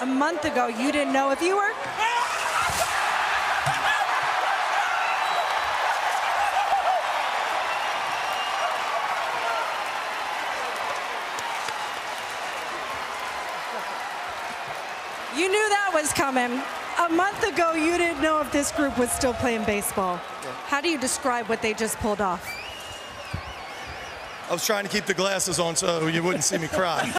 a month ago you didn't know if you were. You knew that was coming. A month ago, you didn't know if this group was still playing baseball. Yeah. How do you describe what they just pulled off? I was trying to keep the glasses on so you wouldn't see me cry.